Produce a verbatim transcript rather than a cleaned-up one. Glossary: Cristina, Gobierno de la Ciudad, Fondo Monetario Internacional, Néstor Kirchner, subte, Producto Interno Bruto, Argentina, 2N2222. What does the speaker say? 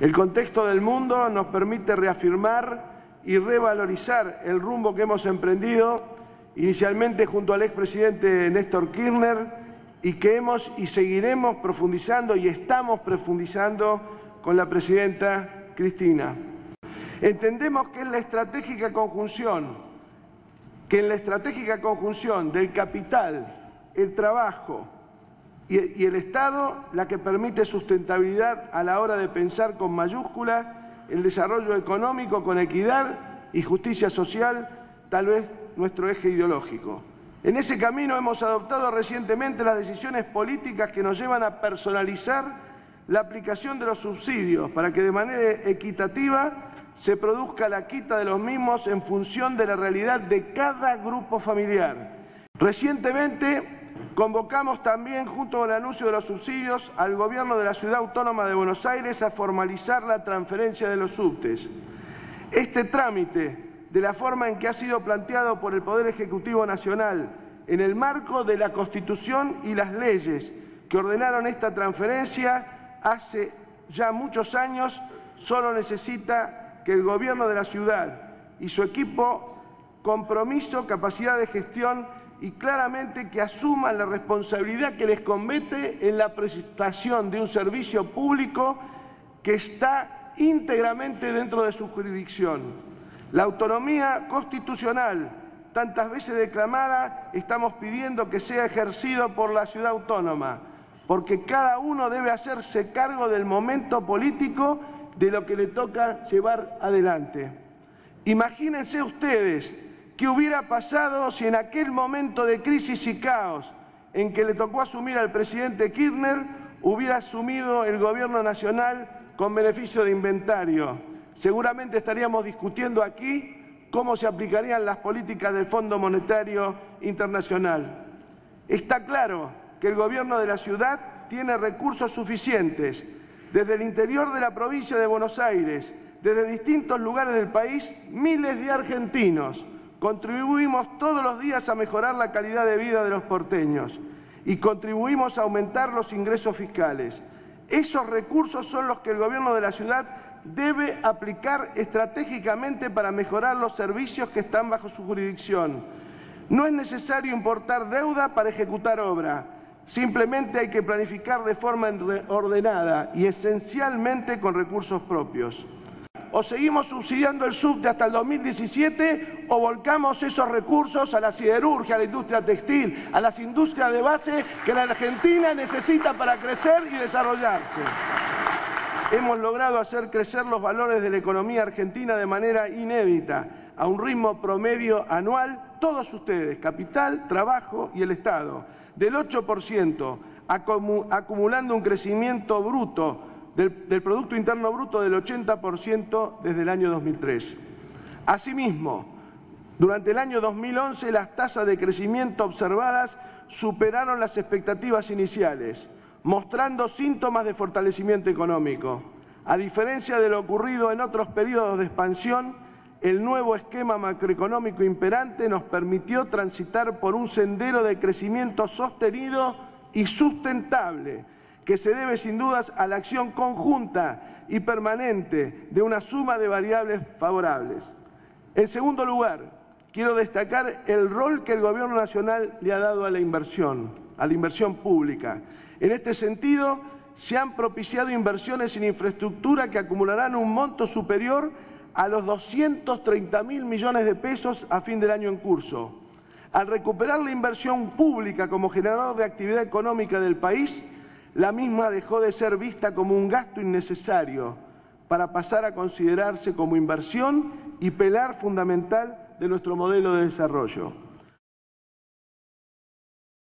El contexto del mundo nos permite reafirmar y revalorizar el rumbo que hemos emprendido inicialmente junto al expresidente Néstor Kirchner y que hemos y seguiremos profundizando y estamos profundizando con la presidenta Cristina. Entendemos que en la estratégica conjunción, que en la estratégica conjunción del capital, el trabajo y el Estado, la que permite sustentabilidad a la hora de pensar con mayúsculas el desarrollo económico con equidad y justicia social, tal vez nuestro eje ideológico. En ese camino hemos adoptado recientemente las decisiones políticas que nos llevan a personalizar la aplicación de los subsidios para que de manera equitativa se produzca la quita de los mismos en función de la realidad de cada grupo familiar. Recientemente convocamos también, junto con el anuncio de los subsidios, al Gobierno de la Ciudad Autónoma de Buenos Aires a formalizar la transferencia de los subtes. Este trámite, de la forma en que ha sido planteado por el Poder Ejecutivo Nacional, en el marco de la Constitución y las leyes que ordenaron esta transferencia hace ya muchos años, solo necesita que el Gobierno de la Ciudad y su equipo compromiso, capacidad de gestión y claramente que asuman la responsabilidad que les compete en la prestación de un servicio público que está íntegramente dentro de su jurisdicción. La autonomía constitucional, tantas veces declamada, estamos pidiendo que sea ejercido por la ciudad autónoma, porque cada uno debe hacerse cargo del momento político de lo que le toca llevar adelante. Imagínense ustedes qué hubiera pasado si en aquel momento de crisis y caos en que le tocó asumir al presidente Kirchner, hubiera asumido el gobierno nacional con beneficio de inventario. Seguramente estaríamos discutiendo aquí cómo se aplicarían las políticas del Fondo Monetario Internacional. Está claro que el gobierno de la ciudad tiene recursos suficientes. Desde el interior de la provincia de Buenos Aires, desde distintos lugares del país, miles de argentinos contribuimos todos los días a mejorar la calidad de vida de los porteños y contribuimos a aumentar los ingresos fiscales. Esos recursos son los que el gobierno de la ciudad debe aplicar estratégicamente para mejorar los servicios que están bajo su jurisdicción. No es necesario importar deuda para ejecutar obra. Simplemente hay que planificar de forma ordenada y esencialmente con recursos propios. O seguimos subsidiando el subte hasta el dos mil diecisiete o volcamos esos recursos a la siderurgia, a la industria textil, a las industrias de base que la Argentina necesita para crecer y desarrollarse. Hemos logrado hacer crecer los valores de la economía argentina de manera inédita, a un ritmo promedio anual, todos ustedes, capital, trabajo y el Estado, del ocho por ciento, acumulando un crecimiento bruto Del, del Producto Interno Bruto del ochenta por ciento desde el año dos mil tres. Asimismo, durante el año dos mil once las tasas de crecimiento observadas superaron las expectativas iniciales, mostrando síntomas de fortalecimiento económico. A diferencia de lo ocurrido en otros periodos de expansión, el nuevo esquema macroeconómico imperante nos permitió transitar por un sendero de crecimiento sostenido y sustentable, que se debe sin dudas a la acción conjunta y permanente de una suma de variables favorables. En segundo lugar, quiero destacar el rol que el Gobierno Nacional le ha dado a la inversión, a la inversión pública. En este sentido, se han propiciado inversiones en infraestructura que acumularán un monto superior a los doscientos treinta mil millones de pesos a fin del año en curso. Al recuperar la inversión pública como generador de actividad económica del país, la misma dejó de ser vista como un gasto innecesario para pasar a considerarse como inversión y pilar fundamental de nuestro modelo de desarrollo.